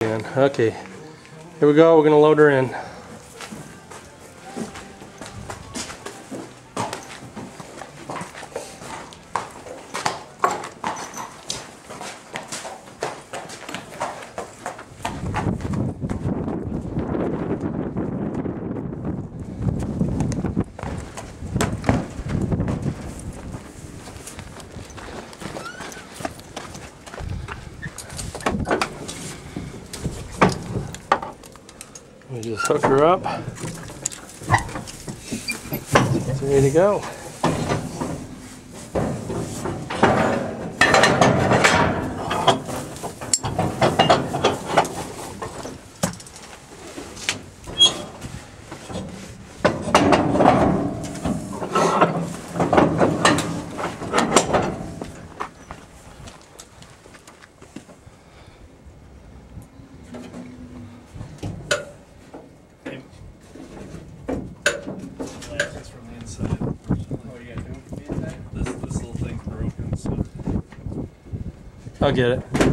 Okay, here we go. We're going to load her in. We just hook her up. It's ready to go. I'll get it.